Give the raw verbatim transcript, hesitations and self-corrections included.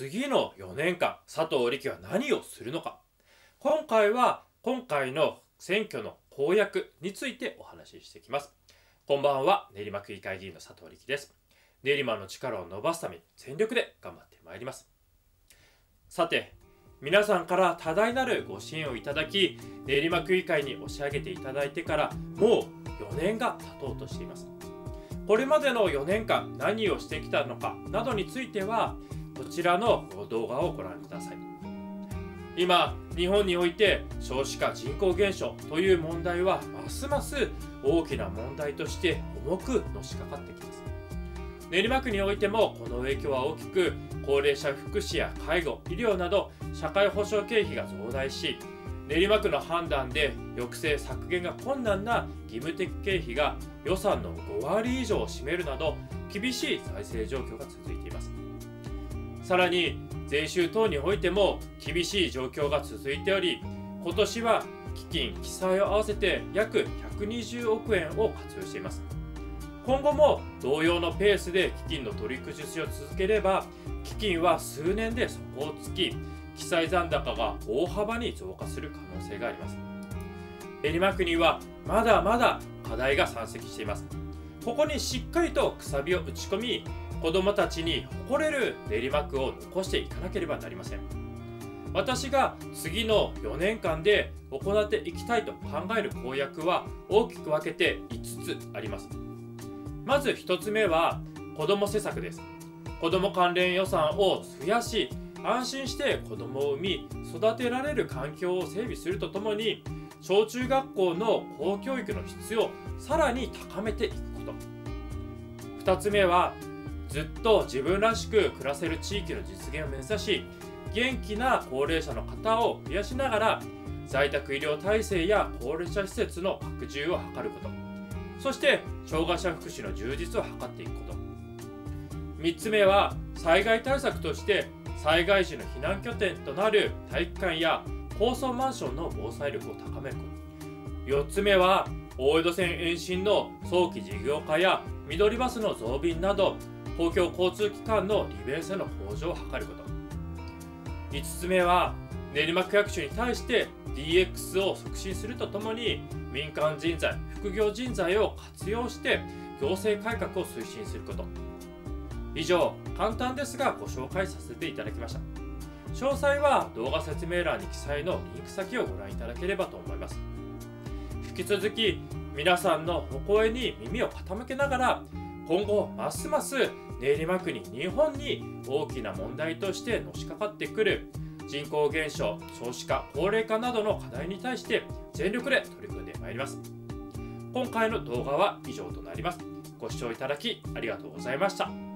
次のよねんかん、佐藤力は何をするのか。今回は今回の選挙の公約についてお話ししていきます。こんばんは、練馬区議会議員の佐藤力です。練馬の力を伸ばすために全力で頑張ってまいります。さて、皆さんから多大なるご支援をいただき、練馬区議会に押し上げていただいてからもうよねんが経とうとしています。これまでのよねんかん何をしてきたのかなどについてはこちらの動画をご覧ください。今日本において少子化人口減少という問題はますます大きな問題として重くのしかかってきます。練馬区においてもこの影響は大きく、高齢者福祉や介護、医療など社会保障経費が増大し、練馬区の判断で抑制削減が困難な義務的経費が予算のごわり以上を占めるなど厳しい財政状況が続いています。さらに税収等においても厳しい状況が続いており、今年は基金・記載を合わせて約ひゃくにじゅうおくえんを活用しています。今後も同様のペースで基金の取り崩しを続ければ、基金は数年で底をつき、記載残高が大幅に増加する可能性があります。練馬区にはまだまだ課題が山積しています。ここにしっかりとくさびを打ち込み、子どもたちに誇れる練馬区を残していかなければなりません。私が次のよねんかんで行っていきたいと考える公約は大きく分けていつつあります。まずひとつめは子ども施策です。子ども関連予算を増やし、安心して子どもを産み育てられる環境を整備するとともに、小中学校の公教育の質をさらに高めていくこと。ふたつめはずっと自分らしく暮らせる地域の実現を目指し、元気な高齢者の方を増やしながら在宅医療体制や高齢者施設の拡充を図ること、そして障害者福祉の充実を図っていくこと。みっつめは災害対策として災害時の避難拠点となる体育館や高層マンションの防災力を高めること。よっつめは大江戸線延伸の早期事業化や緑バスの増便など公共交通機関の利便性の向上を図ること。いつつめは練馬区役所に対して ディーエックス を促進するとともに、民間人材、副業人材を活用して行政改革を推進すること。以上、簡単ですがご紹介させていただきました。詳細は動画説明欄に記載のリンク先をご覧いただければと思います。引き続き皆さんのお声に耳を傾けながら、今後ますます練馬区に日本に大きな問題としてのしかかってくる人口減少、少子化、高齢化などの課題に対して全力で取り組んでまいります。今回の動画は以上となります。ご視聴いただきありがとうございました。